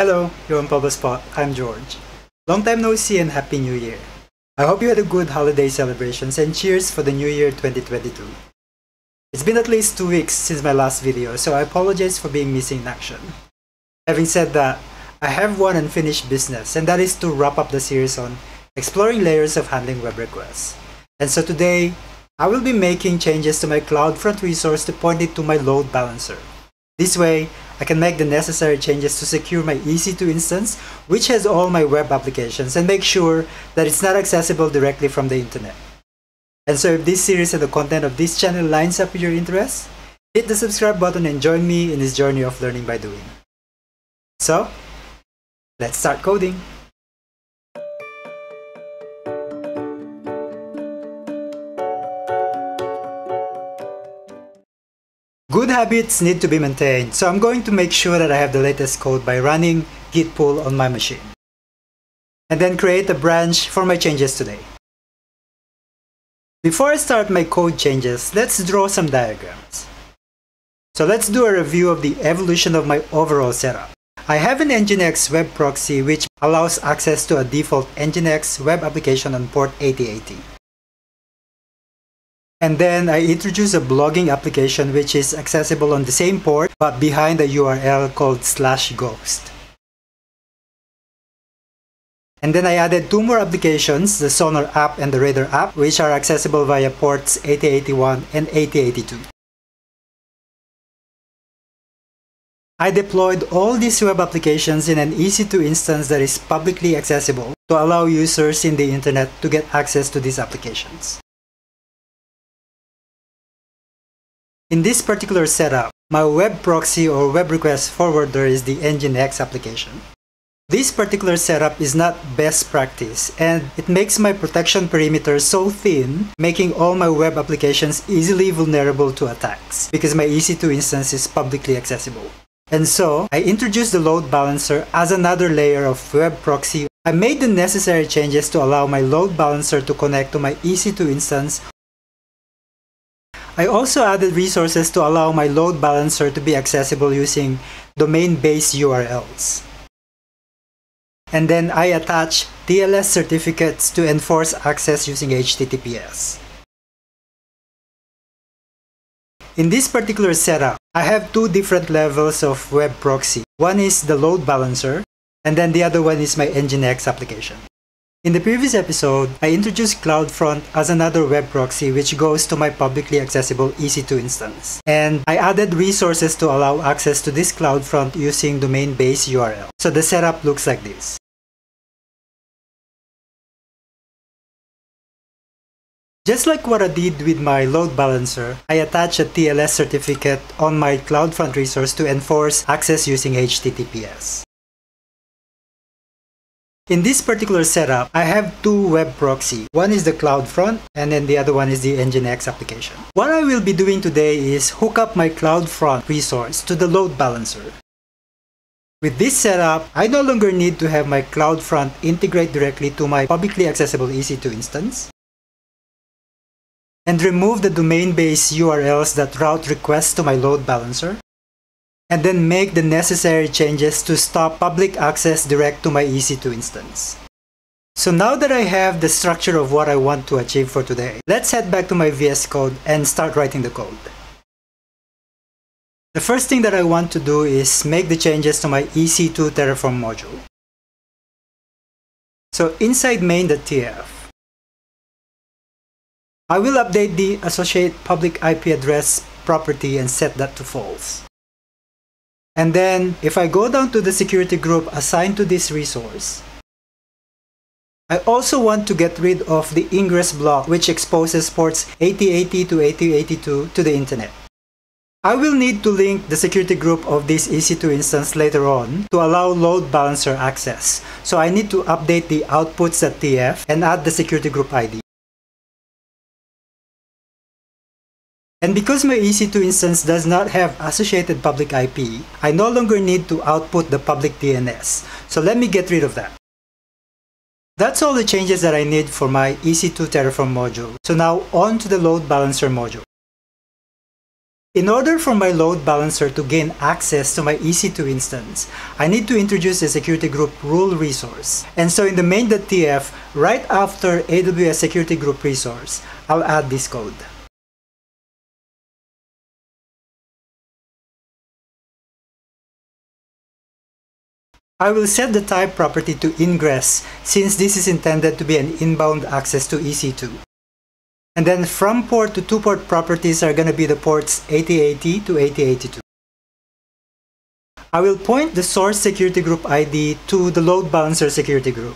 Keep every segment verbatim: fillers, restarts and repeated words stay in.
Hello, you're on Pablo's Spot. I'm George. Long time no see and Happy New Year. I hope you had a good holiday celebrations and cheers for the New Year twenty twenty-two. It's been at least two weeks since my last video, so I apologize for being missing in action. Having said that, I have one unfinished business, and that is to wrap up the series on exploring layers of handling web requests. And so today, I will be making changes to my CloudFront resource to point it to my load balancer. This way, I can make the necessary changes to secure my E C two instance, which has all my web applications, and make sure that it's not accessible directly from the internet. And so if this series and the content of this channel lines up with your interests, hit the subscribe button and join me in this journey of learning by doing. So, let's start coding. Good habits need to be maintained, so I'm going to make sure that I have the latest code by running git pull on my machine. And then create a branch for my changes today. Before I start my code changes, let's draw some diagrams. So let's do a review of the evolution of my overall setup. I have an nginx web proxy which allows access to a default nginx web application on port eighty eighty. And then I introduce a blogging application which is accessible on the same port but behind a U R L called slash ghost. And then I added two more applications, the Sonar app and the Raider app, which are accessible via ports eighty eighty-one and eighty eighty-two. I deployed all these web applications in an E C two instance that is publicly accessible to allow users in the internet to get access to these applications. In this particular setup, my web proxy or web request forwarder is the nginx application. This particular setup is not best practice, and it makes my protection perimeter so thin, making all my web applications easily vulnerable to attacks, because my E C two instance is publicly accessible. And so, I introduced the load balancer as another layer of web proxy. I made the necessary changes to allow my load balancer to connect to my E C two instance. I also added resources to allow my load balancer to be accessible using domain-based U R Ls. And then I attach T L S certificates to enforce access using H T T P S. In this particular setup, I have two different levels of web proxy. One is the load balancer, and then the other one is my nginx application. In the previous episode, I introduced CloudFront as another web proxy which goes to my publicly accessible E C two instance. And I added resources to allow access to this CloudFront using domain-based U R L. So the setup looks like this. Just like what I did with my load balancer, I attach a T L S certificate on my CloudFront resource to enforce access using H T T P S. In this particular setup, I have two web proxy. One is the CloudFront, and then the other one is the nginx application. What I will be doing today is hook up my CloudFront resource to the load balancer. With this setup, I no longer need to have my CloudFront integrate directly to my publicly accessible E C two instance, and remove the domain-based U R Ls that route requests to my load balancer, and then make the necessary changes to stop public access direct to my E C two instance. So now that I have the structure of what I want to achieve for today, let's head back to my V S Code and start writing the code. The first thing that I want to do is make the changes to my E C two Terraform module. So inside main dot T F, I will update the associate public I P address property and set that to false. And then, if I go down to the security group assigned to this resource, I also want to get rid of the ingress block which exposes ports eighty eighty to eighty eighty-two to the internet. I will need to link the security group of this E C two instance later on to allow load balancer access. So I need to update the outputs dot T F and add the security group I D. And because my E C two instance does not have associated public I P, I no longer need to output the public D N S. So let me get rid of that. That's all the changes that I need for my E C two Terraform module. So now on to the load balancer module. In order for my load balancer to gain access to my E C two instance, I need to introduce a security group rule resource. And so in the main.tf, right after A W S security group resource, I'll add this code. I will set the type property to ingress, since this is intended to be an inbound access to E C two. And then from port to to port properties are going to be the ports eighty eighty to eighty eighty-two. I will point the source security group I D to the load balancer security group.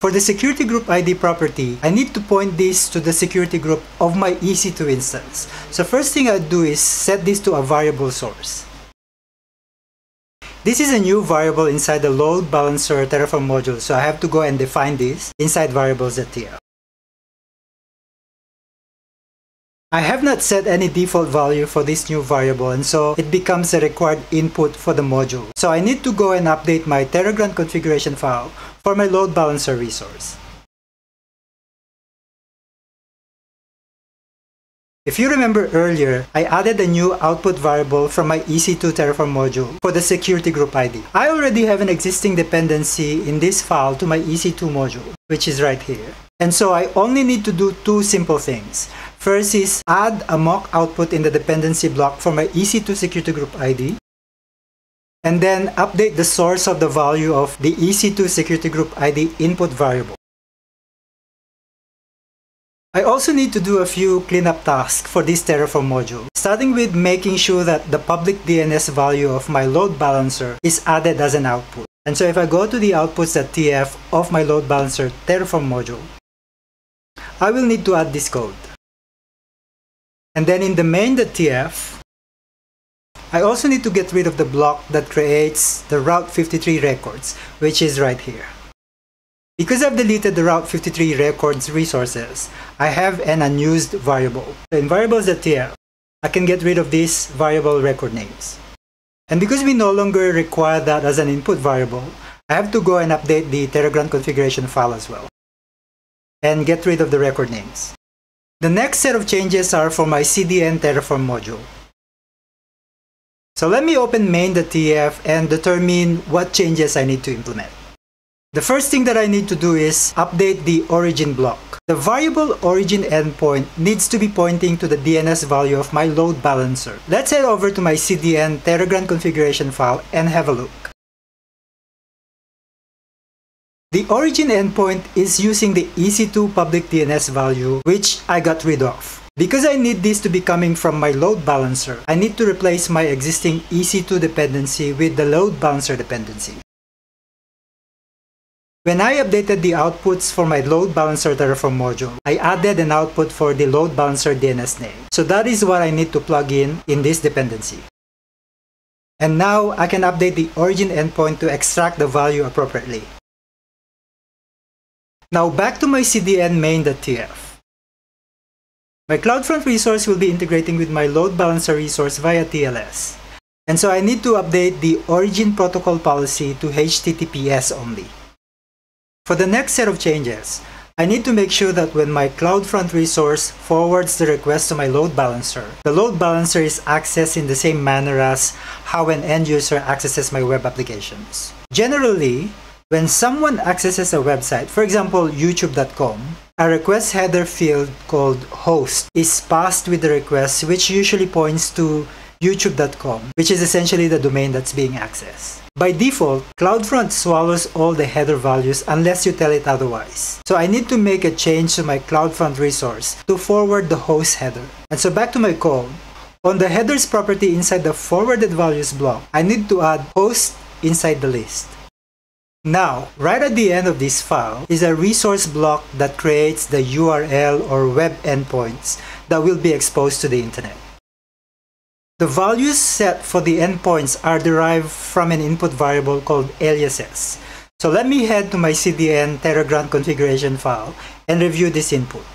For the security group I D property, I need to point this to the security group of my E C two instance. So first thing I do is set this to a variable source. This is a new variable inside the load balancer Terraform module, so I have to go and define this inside variables.tf. I have not set any default value for this new variable, and so it becomes a required input for the module. So I need to go and update my Terragrunt configuration file for my load balancer resource. If you remember earlier, I added a new output variable from my E C two Terraform module for the security group I D. I already have an existing dependency in this file to my E C two module, which is right here. And so I only need to do two simple things. First is add a mock output in the dependency block for my E C two security group I D. And then update the source of the value of the E C two security group I D input variable. I also need to do a few cleanup tasks for this Terraform module, starting with making sure that the public D N S value of my load balancer is added as an output. And so if I go to the outputs.tf of my load balancer Terraform module, I will need to add this code. And then in the main.tf, I also need to get rid of the block that creates the Route fifty-three records, which is right here. Because I've deleted the Route fifty-three records resources, I have an unused variable. So in variables.tf, I can get rid of these variable record names. And because we no longer require that as an input variable, I have to go and update the Terragrunt configuration file as well, and get rid of the record names. The next set of changes are for my C D N Terraform module. So let me open main.tf and determine what changes I need to implement. The first thing that I need to do is update the origin block. The variable origin endpoint needs to be pointing to the D N S value of my load balancer. Let's head over to my C D N Terraform configuration file and have a look. The origin endpoint is using the E C two public D N S value, which I got rid of. Because I need this to be coming from my load balancer, I need to replace my existing E C two dependency with the load balancer dependency. When I updated the outputs for my load balancer Terraform module, I added an output for the load balancer D N S name. So that is what I need to plug in in this dependency. And now I can update the origin endpoint to extract the value appropriately. Now back to my C D N main.tf. My CloudFront resource will be integrating with my load balancer resource via T L S. And so I need to update the origin protocol policy to H T T P S only. For the next set of changes, I need to make sure that when my CloudFront resource forwards the request to my load balancer, the load balancer is accessed in the same manner as how an end user accesses my web applications. Generally, when someone accesses a website, for example youtube dot com, a request header field called host is passed with the request, which usually points to youtube dot com, which is essentially the domain that's being accessed. By default, CloudFront swallows all the header values unless you tell it otherwise. So I need to make a change to my CloudFront resource to forward the host header. And so back to my code, on the headers property inside the forwarded values block, I need to add host inside the list. Now, right at the end of this file is a resource block that creates the U R L or web endpoints that will be exposed to the internet. The values set for the endpoints are derived from an input variable called aliases. So let me head to my C D N Terraform configuration file and review this input.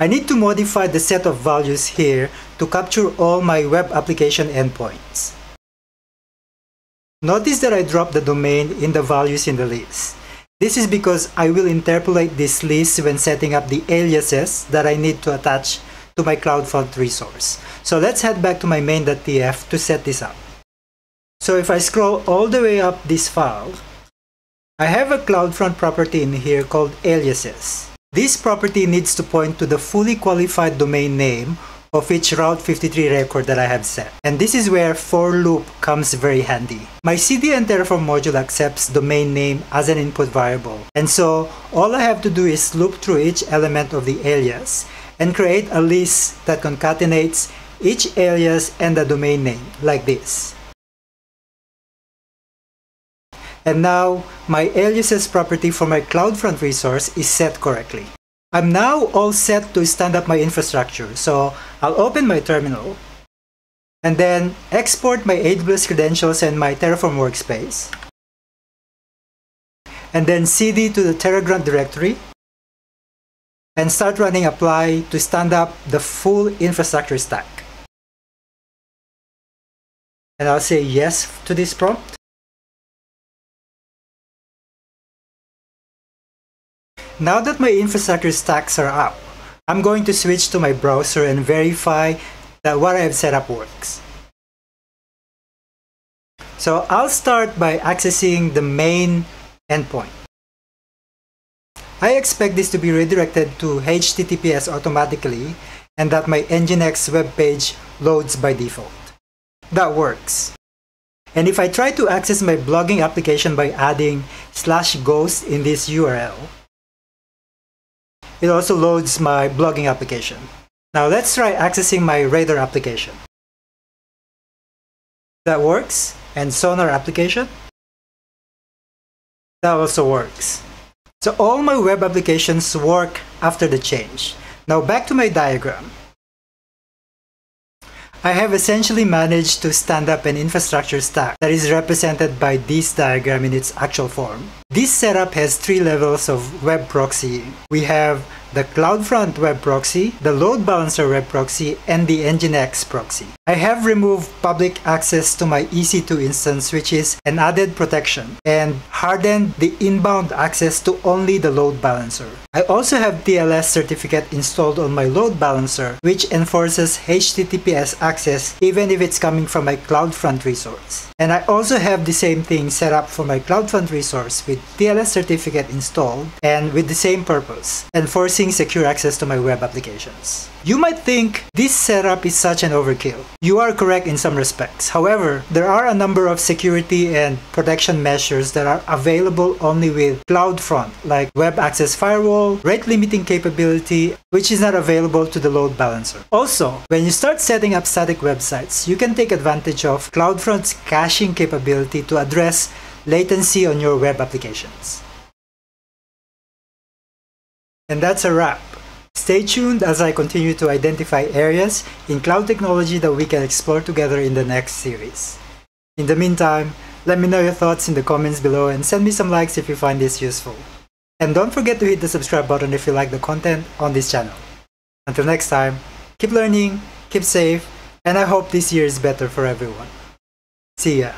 I need to modify the set of values here to capture all my web application endpoints. Notice that I dropped the domain in the values in the list. This is because I will interpolate this list when setting up the aliases that I need to attach to my CloudFront resource. So let's head back to my main dot T F to set this up. So if I scroll all the way up this file, I have a CloudFront property in here called aliases. This property needs to point to the fully qualified domain name of each Route fifty-three record that I have set. And this is where for loop comes very handy. My C D N Terraform module accepts domain name as an input variable. And so all I have to do is loop through each element of the alias and create a list that concatenates each alias and the domain name like this. And now my aliases property for my CloudFront resource is set correctly. I'm now all set to stand up my infrastructure, so I'll open my terminal and then export my A W S credentials and my Terraform workspace and then C D to the Terragrunt directory and start running apply to stand up the full infrastructure stack. And I'll say yes to this prompt. Now that my infrastructure stacks are up, I'm going to switch to my browser and verify that what I have set up works. So I'll start by accessing the main endpoint. I expect this to be redirected to H T T P S automatically and that my nginx web page loads by default. That works. And if I try to access my blogging application by adding slash ghost in this U R L, it also loads my blogging application. Now let's try accessing my Raider application. That works. And Sonar application. That also works. So all my web applications work after the change. Now back to my diagram. I have essentially managed to stand up an infrastructure stack that is represented by this diagram in its actual form. This setup has three levels of web proxying. We have the CloudFront web proxy, the load balancer web proxy, and the nginx proxy. I have removed public access to my E C two instance, which is an added protection, and hardened the inbound access to only the load balancer. I also have T L S certificate installed on my load balancer, which enforces H T T P S access even if it's coming from my CloudFront resource. And I also have the same thing set up for my CloudFront resource with T L S certificate installed and with the same purpose, enforcing secure access to my web applications. You might think this setup is such an overkill. You are correct in some respects. However, there are a number of security and protection measures that are available only with CloudFront, like web access firewall, rate limiting capability, which is not available to the load balancer. Also, when you start setting up static websites, you can take advantage of CloudFront's caching capability to address latency on your web applications. And that's a wrap. Stay tuned as I continue to identify areas in cloud technology that we can explore together in the next series. In the meantime, let me know your thoughts in the comments below and send me some likes if you find this useful. And don't forget to hit the subscribe button if you like the content on this channel. Until next time, keep learning, keep safe, and I hope this year is better for everyone. See ya!